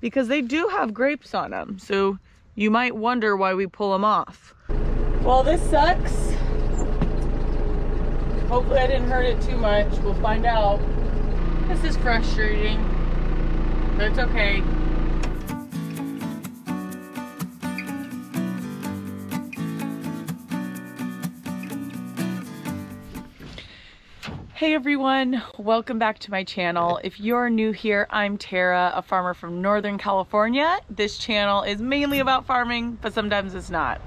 because they do have grapes on them. So you might wonder why we pull them off. Well, this sucks. Hopefully I didn't hurt it too much. We'll find out. This is frustrating, but it's okay. Hey everyone, welcome back to my channel. If you're new here, I'm Tara, a farmer from Northern California. This channel is mainly about farming, but sometimes it's not.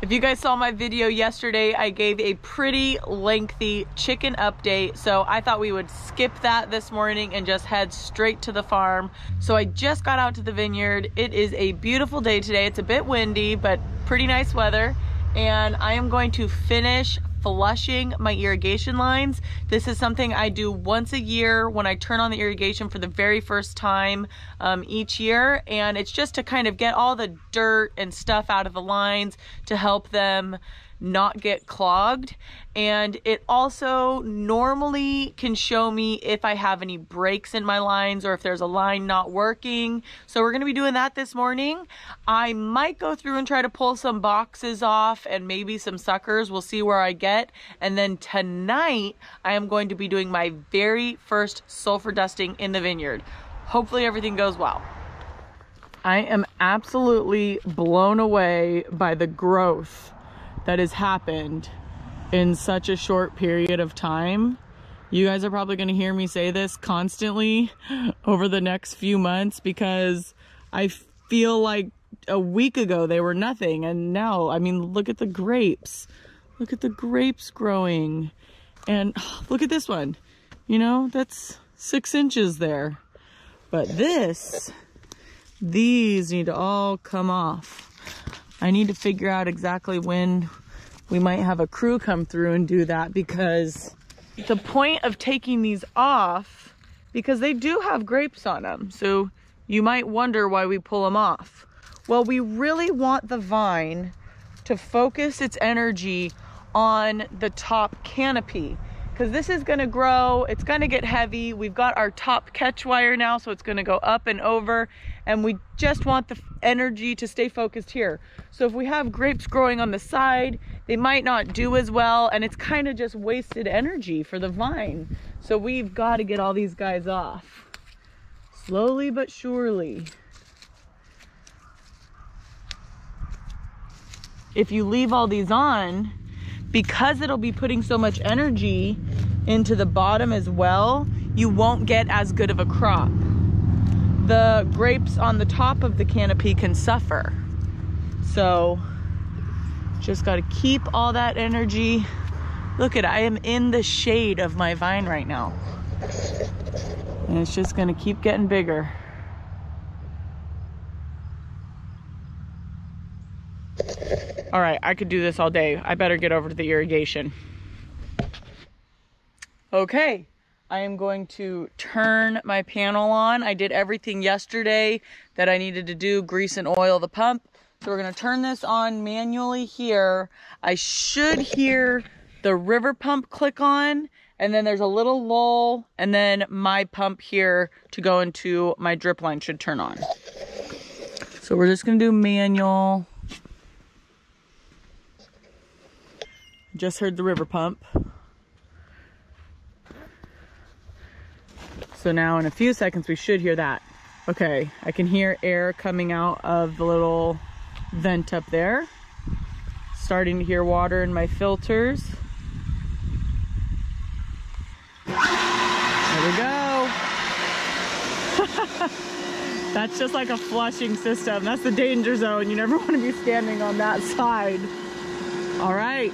If you guys saw my video yesterday, I gave a pretty lengthy chicken update, so I thought we would skip that this morning and just head straight to the farm. So I just got out to the vineyard. It is a beautiful day today. It's a bit windy, but pretty nice weather. And I am going to finish flushing my irrigation lines. This is something I do once a year when I turn on the irrigation for the very first time each year, and it's just to kind of get all the dirt and stuff out of the lines to help them not get clogged. And it also normally can show me if I have any breaks in my lines or if there's a line not working. So we're gonna be doing that this morning. I might go through and try to pull some boxes off and maybe some suckers. We'll see where I get. And then tonight I am going to be doing my very first sulfur dusting in the vineyard. Hopefully everything goes well. I am absolutely blown away by the growth that has happened in such a short period of time. You guys are probably gonna hear me say this constantly over the next few months, because I feel like a week ago they were nothing, and now, I mean, look at the grapes. Look at the grapes growing. And look at this one. You know, that's 6 inches there. But these need to all come off. I need to figure out exactly when we might have a crew come through and do that, because the point of taking these off, because they do have grapes on them, so you might wonder why we pull them off. Well, we really want the vine to focus its energy on the top canopy, because this is gonna grow, it's gonna get heavy. We've got our top catch wire now, so it's gonna go up and over, and we just want the energy to stay focused here. So if we have grapes growing on the side, they might not do as well, and it's kind of just wasted energy for the vine. So we've got to get all these guys off. Slowly but surely. If you leave all these on, because it'll be putting so much energy into the bottom as well, you won't get as good of a crop. The grapes on the top of the canopy can suffer. So just gotta keep all that energy. Look at it, I am in the shade of my vine right now. And it's just gonna keep getting bigger. All right, I could do this all day. I better get over to the irrigation. Okay, I am going to turn my panel on. I did everything yesterday that I needed to do, grease and oil the pump. So we're gonna turn this on manually here. I should hear the river pump click on, and then there's a little lull, and then my pump here to go into my drip line should turn on. So we're just gonna do manual. Just heard the river pump. So now in a few seconds we should hear that. Okay, I can hear air coming out of the little vent up there. Starting to hear water in my filters. There we go. That's just like a flushing system. That's the danger zone. You never want to be standing on that side. All right.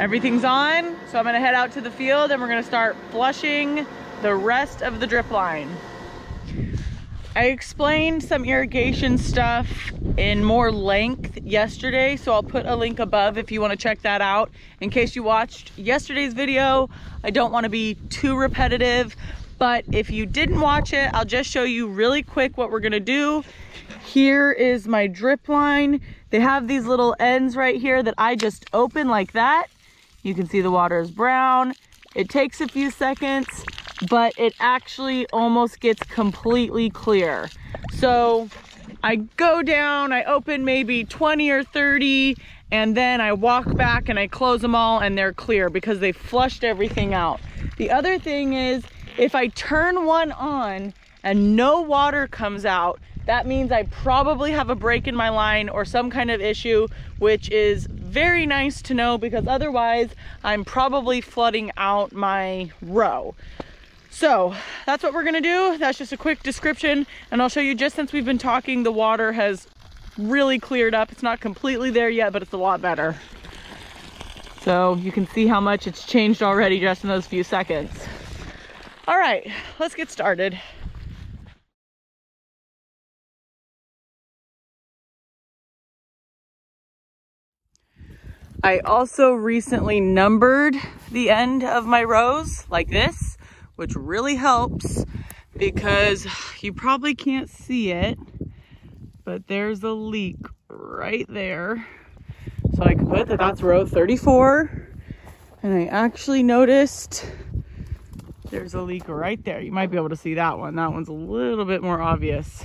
Everything's on, so I'm gonna head out to the field and we're gonna start flushing the rest of the drip line. I explained some irrigation stuff in more length yesterday, so I'll put a link above if you wanna check that out. In case you watched yesterday's video, I don't wanna be too repetitive, but if you didn't watch it, I'll just show you really quick what we're gonna do. Here is my drip line. They have these little ends right here that I just open like that. You can see the water is brown. It takes a few seconds. but it actually almost gets completely clear. So I go down, I open maybe 20 or 30, and then I walk back and I close them all and they're clear because they flushed everything out. The other thing is, if I turn one on and no water comes out, that means I probably have a break in my line or some kind of issue, which is very nice to know because otherwise I'm probably flooding out my row. So that's what we're gonna do. That's just a quick description, and I'll show you, just since we've been talking, the water has really cleared up. It's not completely there yet, but it's a lot better. So you can see how much it's changed already just in those few seconds. All right, let's get started. I also recently numbered the end of my rows like this, which really helps because you probably can't see it, but there's a leak right there. So I can put that that's row 34, and I actually noticed there's a leak right there. You might be able to see that one. That one's a little bit more obvious.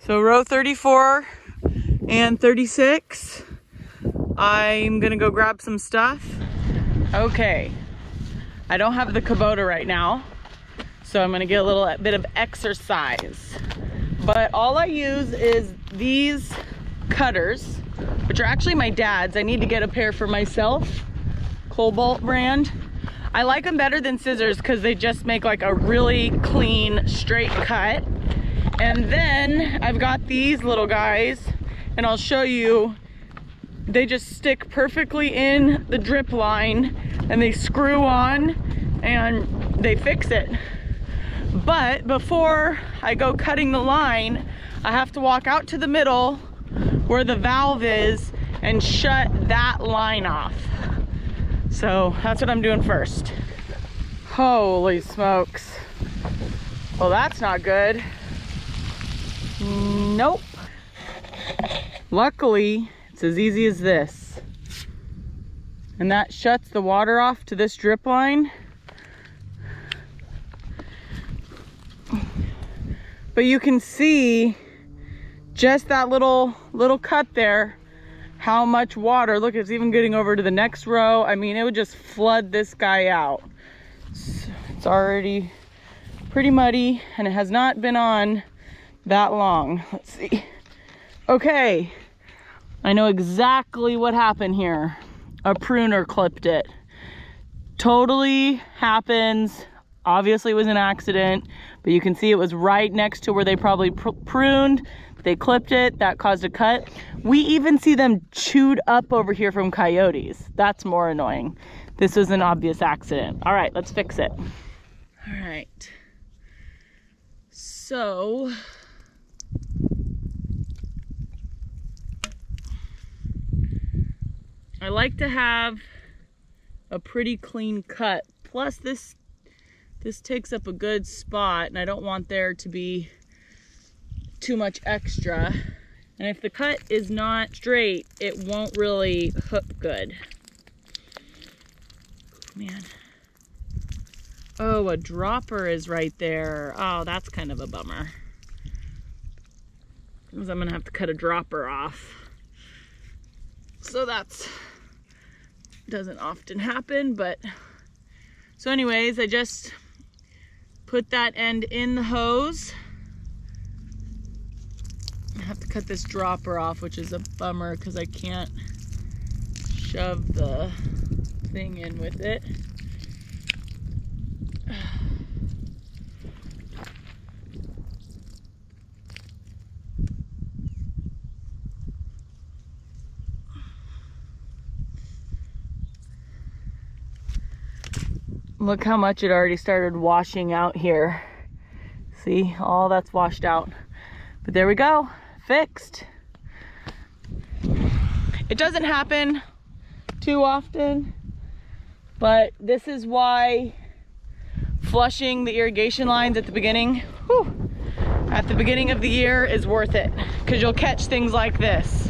So row 34 and 36. I'm gonna go grab some stuff. Okay, I don't have the Kubota right now, so I'm gonna get a little bit of exercise. But all I use is these cutters, which are actually my dad's. I need to get a pair for myself, Cobalt brand. I like them better than scissors because they just make like a really clean, straight cut. And then I've got these little guys, and I'll show you. They just stick perfectly in the drip line and they screw on and they fix it. But before I go cutting the line, I have to walk out to the middle where the valve is and shut that line off. So that's what I'm doing first. Holy smokes. Well, that's not good. Nope. Luckily, it's as easy as this. And that shuts the water off to this drip line. But you can see just that little cut there, how much water. Look, it's even getting over to the next row. I mean, it would just flood this guy out. It's already pretty muddy and it has not been on that long. Let's see. Okay. I know exactly what happened here. A pruner clipped it. Totally happens. Obviously it was an accident, but you can see it was right next to where they probably pruned. They clipped it, that caused a cut. We even see them chewed up over here from coyotes. That's more annoying. This was an obvious accident. All right, let's fix it. All right, so. I like to have a pretty clean cut. Plus this takes up a good spot and I don't want there to be too much extra. And if the cut is not straight, it won't really hook good. Man. Oh, a dropper is right there. Oh, that's kind of a bummer. Because I'm gonna have to cut a dropper off. So that's doesn't often happen, but so anyways, I just put that end in the hose. I have to cut this dropper off, which is a bummer because I can't shove the thing in with it. Look how much it already started washing out here. See, all that's washed out. But there we go, fixed. It doesn't happen too often, but this is why flushing the irrigation lines at the beginning, of the year is worth it, because you'll catch things like this.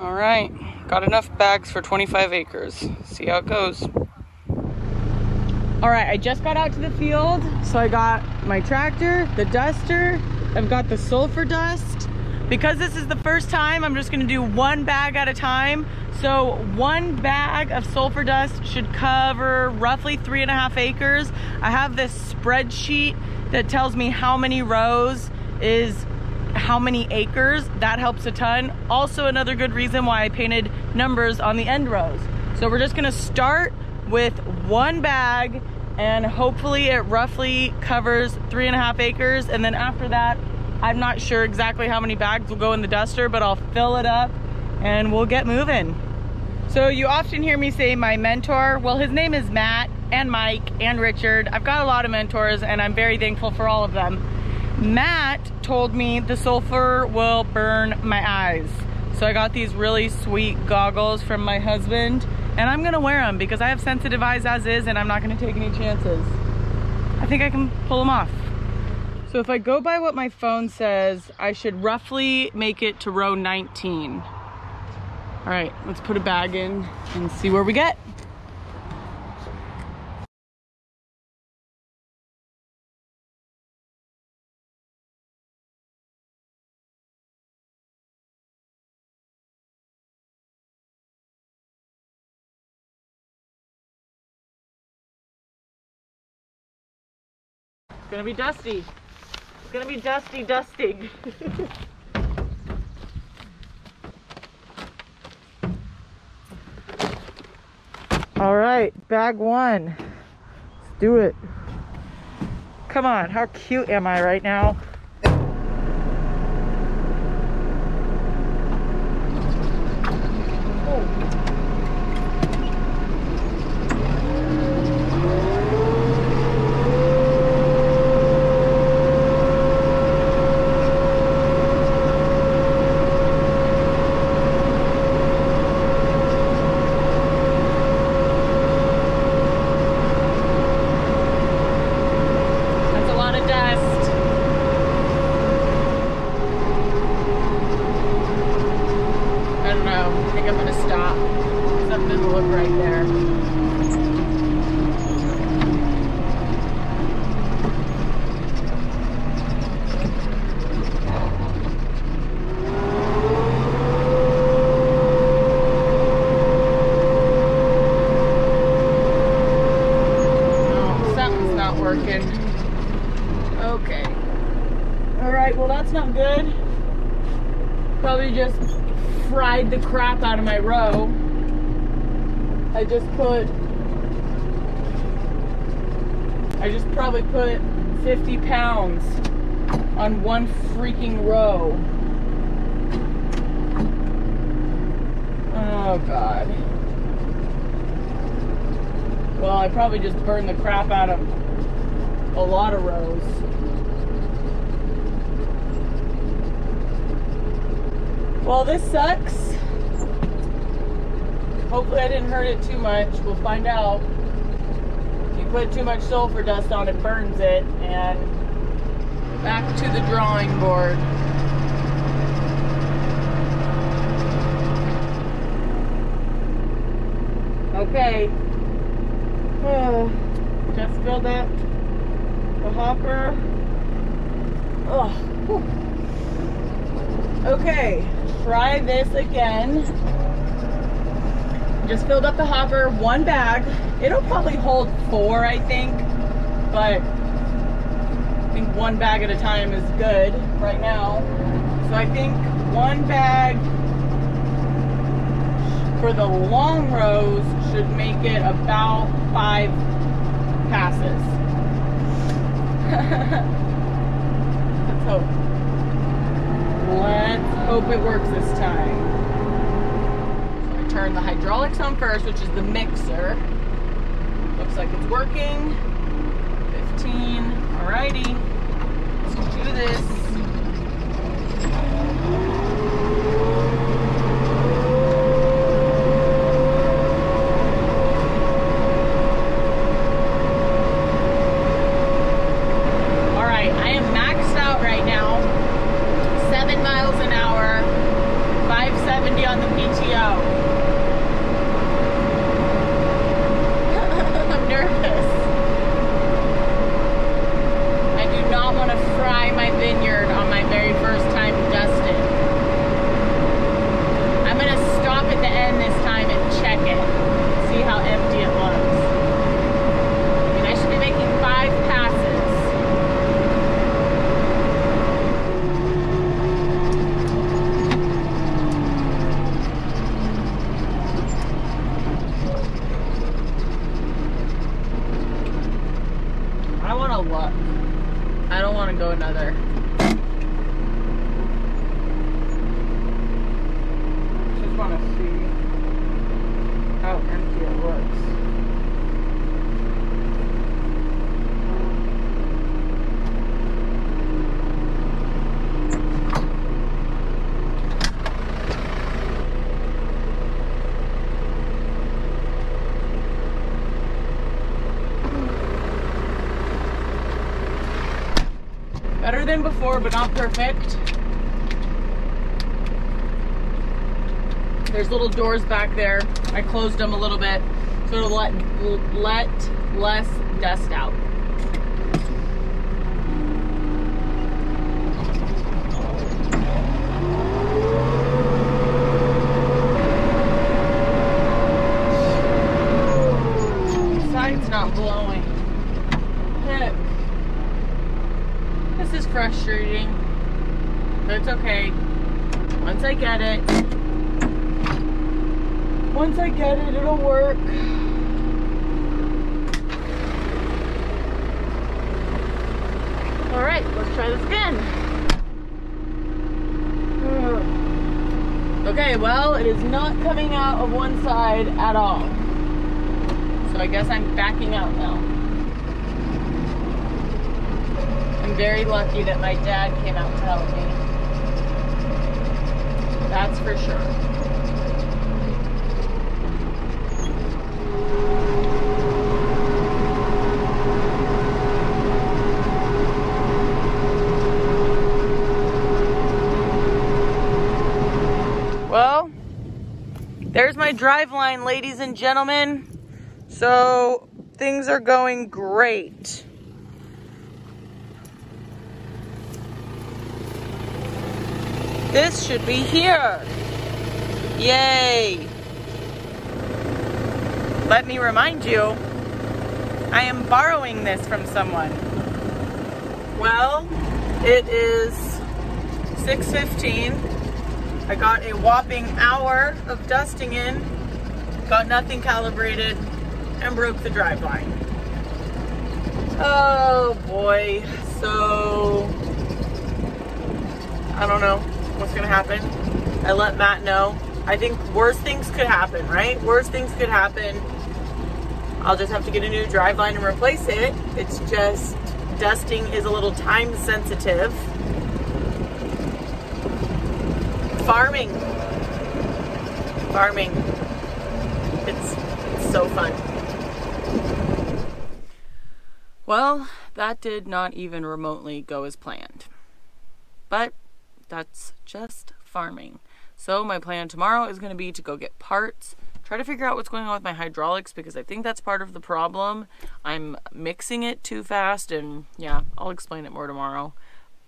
All right, got enough bags for 25 acres. See how it goes. All right, I just got out to the field. So I got my tractor, the duster, I've got the sulfur dust. Because this is the first time, I'm just gonna do one bag at a time. So one bag of sulfur dust should cover roughly 3.5 acres. I have this spreadsheet that tells me how many rows is how many acres. That helps a ton. Also another good reason why I painted numbers on the end rows. So we're just gonna start with one bag and hopefully it roughly covers 3.5 acres. And then after that, I'm not sure exactly how many bags will go in the duster, but I'll fill it up and we'll get moving. So you often hear me say my mentor. Well, his name is Matt and Mike and Richard. I've got a lot of mentors and I'm very thankful for all of them. Matt told me the sulfur will burn my eyes. So I got these really sweet goggles from my husband and I'm gonna wear them because I have sensitive eyes as is and I'm not gonna take any chances. I think I can pull them off. So if I go by what my phone says, I should roughly make it to row 19. All right, let's put a bag in and see where we get. It's gonna be dusty. It's gonna be dusty dusting. All right, bag one. Let's do it. Come on, how cute am I right now? The crap out of my row. I just probably put 50 pounds on one freaking row. Oh God. Well, I probably just burned the crap out of a lot of rows. Well, this sucks. Hopefully I didn't hurt it too much. We'll find out. If you put too much sulfur dust on, it burns it. And back to the drawing board. Okay. Just filled up the hopper. Oh. Okay. Try this again. Just filled up the hopper, one bag. It'll probably hold 4, I think, but I think one bag at a time is good right now. So I think one bag for the long rows should make it about 5 passes. Let's hope. Let's hope it works this time. So I turn the hydraulics on first, which is the mixer. Looks like it's working. 15. Alrighty. Let's do this. On the beach a look. I don't want to go another. Just want to see how empty it looks. Better than before, but not perfect. There's little doors back there. I closed them a little bit so it'll let less dust out. The side's not blowing. Heck. This is frustrating, but it's okay. Once I get it, it'll work. All right, let's try this again. Okay, well, it is not coming out of one side at all. So I guess I'm backing out now. I'm very lucky that my dad came out to help me. That's for sure. Well, there's my driveline, ladies and gentlemen. So things are going great. This should be here. Yay. Let me remind you, I am borrowing this from someone. Well, it is 6:15. I got a whopping hour of dusting in, got nothing calibrated, and broke the driveline. Oh boy. So, I don't know what's gonna happen. I let Matt know. I think worse things could happen, right? Worse things could happen. I'll just have to get a new driveline and replace it. It's just, dusting is a little time sensitive. Farming. It's so fun. Well, that did not even remotely go as planned, but that's just farming. So my plan tomorrow is going to be to go get parts, try to figure out what's going on with my hydraulics, because I think that's part of the problem. I'm mixing it too fast, and yeah, I'll explain it more tomorrow.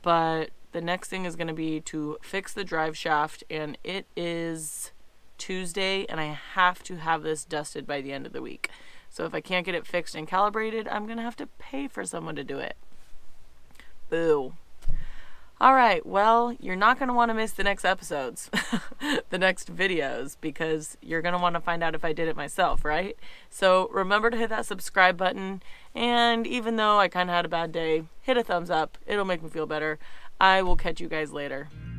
But the next thing is going to be to fix the drive shaft, and it is Tuesday, and I have to have this dusted by the end of the week. So if I can't get it fixed and calibrated, I'm going to have to pay for someone to do it. Boo. All right, well, you're not going to want to miss the next episodes, the next videos, because you're going to want to find out if I did it myself, right? So remember to hit that subscribe button, and even though I kind of had a bad day, hit a thumbs up. It'll make me feel better. I will catch you guys later.